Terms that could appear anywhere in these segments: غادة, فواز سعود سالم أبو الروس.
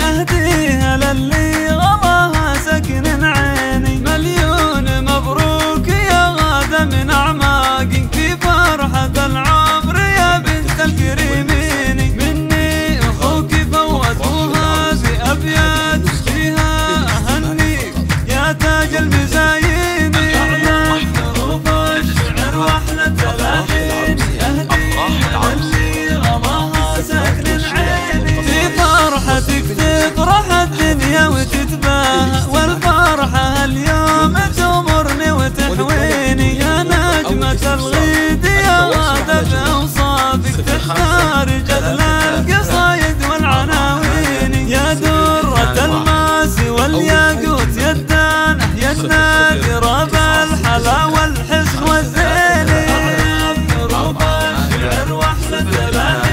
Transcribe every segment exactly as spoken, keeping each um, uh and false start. أهديها للي غلاها سكن عيني مليون مبروك يا غادة من أعماقي في فرحة العمر يا بنت الكريمين مني أخوك فواز وهذه بأبيات فيها أهنيك يا تاج المزايين أعذب حروف الشعر وأحلى تلاحيني تفرح الدنيا وتتباهى والفرحة اليوم تمرني وتحويني يا نجمة الغيد يا غادة في أوصافك تختار جذل القصايد والعناوين يا درة الماس والياقوت يا الدانة يا النادرة بالحلا والحسن والزين أعذب حروف الشعر وأحلى تلاحين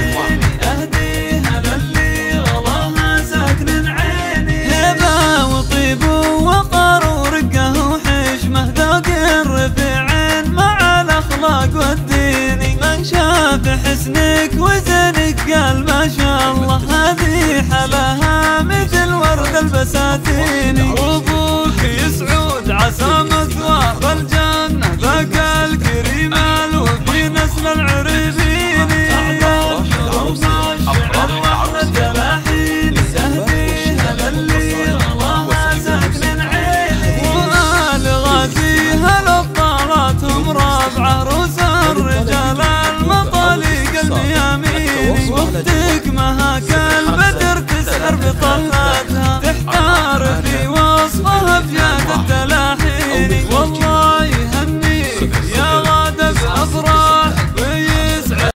من شاف حسنك وزنك قال ما شاء الله هذه حلاها مثل ورد البساتيني أبوك يسعود عسى مثواب الجنة ذاك الكريم الوفي نسل العريبيني أعذب حروف الشعر وأحلى تلاحيني أهديها للي غلاها ساكن عيني وآل غازيها لو طارتهم رابعة روس الرجال المطالي قلبي يميني أختك مهاكل بدر تسهر بطلع